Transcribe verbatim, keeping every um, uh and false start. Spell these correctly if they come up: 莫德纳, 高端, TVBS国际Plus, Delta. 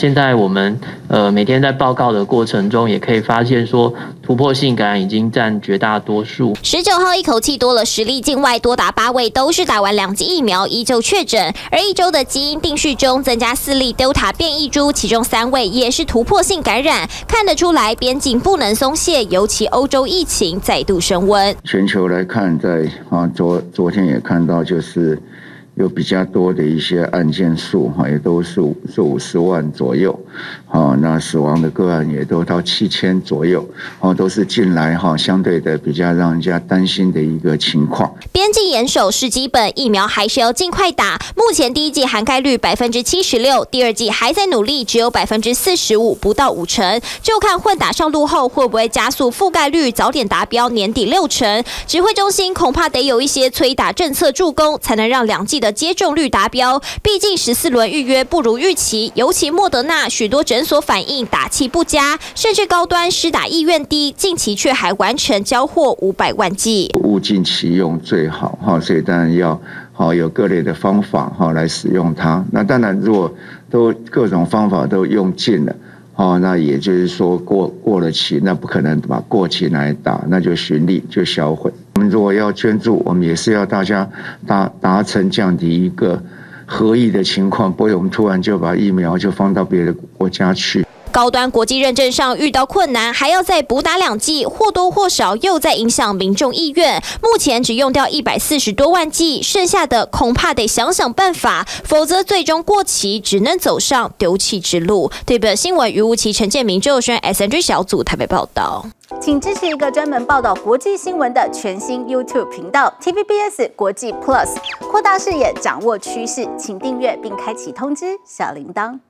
现在我们呃每天在报告的过程中，也可以发现说，突破性感染已经占绝大多数。十九号一口气多了十例境外，多达八位都是打完两剂疫苗依旧确诊。而一周的基因定序中增加四例 Delta 变异株，其中三位也是突破性感染。看得出来，边境不能松懈，尤其欧洲疫情再度升温。全球来看，在啊昨昨天也看到就是。 有比较多的一些案件数哈，也都是是五十万左右，好，那死亡的个案也都到七千左右，哦，都是近来哈相对的比较让人家担心的一个情况。边境严守是基本，疫苗还是要尽快打。目前第一剂涵盖率百分之七十六，第二剂还在努力，只有百分之四十五，不到五成。就看混打上路后会不会加速覆盖率，早点达标，年底六成。指挥中心恐怕得有一些催打政策助攻，才能让两剂的 接种率达标，毕竟十四轮预约不如预期，尤其莫德纳许多诊所反映打气不佳，甚至高端施打意愿低，近期却还完成交货五百万剂。物尽其用最好哈，所以当然要好有各类的方法哈来使用它。那当然，如果都各种方法都用尽了。 哦，那也就是说过过了期，那不可能把过期来打，那就循例就销毁。我们如果要捐助，我们也是要大家达达成这样的一个合意的情况，不会我们突然就把疫苗就放到别的国家去。 高端国际认证上遇到困难，还要再补打两剂，或多或少又在影响民众意愿。目前只用掉一百四十多万剂，剩下的恐怕得想想办法，否则最终过期，只能走上丢弃之路。对本新闻，余无奇、陈建明、周宣 S N G 小组台北报道。请支持一个专门报道国际新闻的全新 YouTube 频道 T V B S 国际 Plus， 扩大视野，掌握趋势，请订阅并开启通知小铃铛。